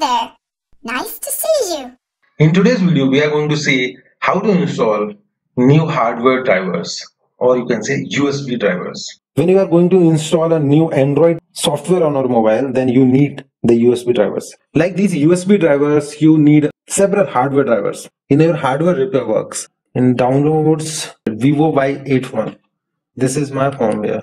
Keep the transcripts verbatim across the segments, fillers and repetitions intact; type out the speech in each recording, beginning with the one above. there! Nice to see you! In today's video, we are going to see how to install new hardware drivers, or you can say U S B drivers. When you are going to install a new Android software on your mobile, then you need the U S B drivers. Like these U S B drivers, you need several hardware drivers. In your hardware repair works, in downloads, Vivo Y eighty-one. This is my firmware.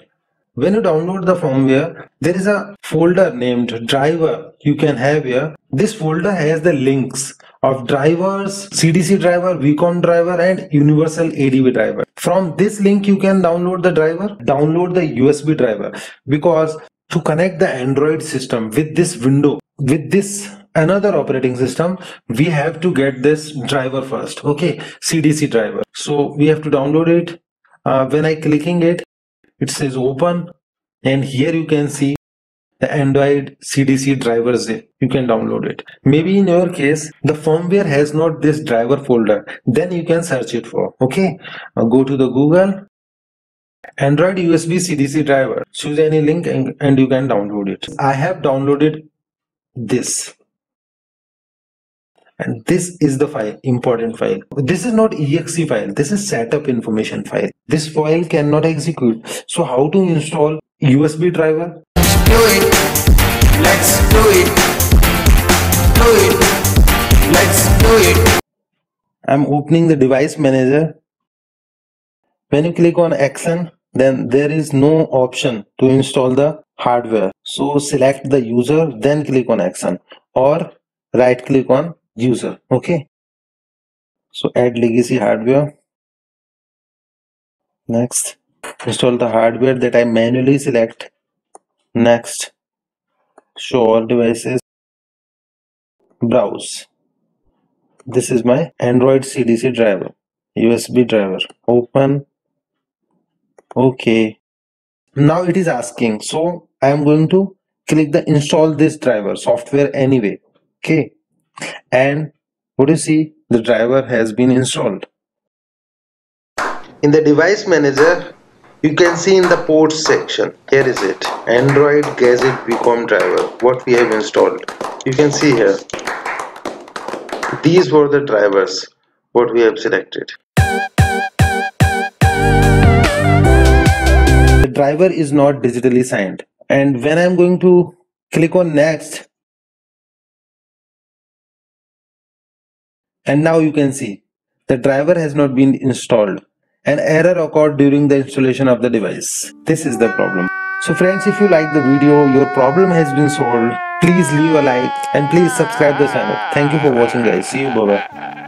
When you download the firmware, there is a folder named driver you can have here. This folder has the links of drivers, C D C driver, V COM driver and universal A D B driver. From this link you can download the driver, download the U S B driver, because to connect the Android system with this window, with this another operating system, we have to get this driver first, okay, C D C driver. So we have to download it. Uh, when I clicking it, it says open, and here you can see the Android C D C driver zip. You can download it. Maybe in your case the firmware has not this driver folder, then you can search it for. Okay, uh, go to the Google, Android U S B C D C driver, choose any link and, and you can download it. I have downloaded this, and this is the file, important file. This is not E X E file, this is setup information file. This file cannot execute. So how to install U S B driver? Do it. Let's do it. Do it. Let's do it. I'm opening the device manager. When you click on action, then there is no option to install the hardware. So select the user, then click on action, or right click on user. Okay, so add legacy hardware. Next, install the hardware that I manually select. Next, show all devices, browse. This is my Android C D C driver, U S B driver, open. Okay, now it is asking, so I am going to click the install this driver software anyway. Okay, and what do you see? The driver has been installed. In the device manager, you can see in the ports section, here is it, Android Gadget V COM driver, what we have installed. You can see here, these were the drivers, what we have selected. The driver is not digitally signed, and when I am going to click on next, and now you can see, the driver has not been installed. An error occurred during the installation of the device. This is the problem. So friends, if you like the video, your problem has been solved. Please leave a like and please subscribe the channel. Thank you for watching guys. See you. Bye bye.